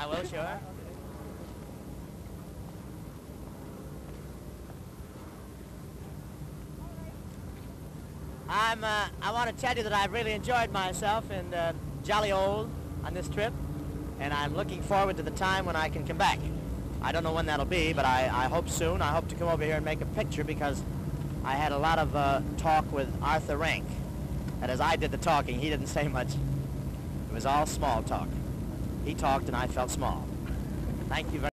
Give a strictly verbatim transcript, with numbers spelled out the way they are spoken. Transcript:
I will, sure. I'm, uh, I want to tell you that I've really enjoyed myself in uh, Jolly Old on this trip, and I'm looking forward to the time when I can come back. I don't know when that'll be, but I, I hope soon. I hope to come over here and make a picture because I had a lot of uh, talk with Arthur Rank. And as I did the talking, he didn't say much. It was all small talk. He talked and I felt small. Thank you very much.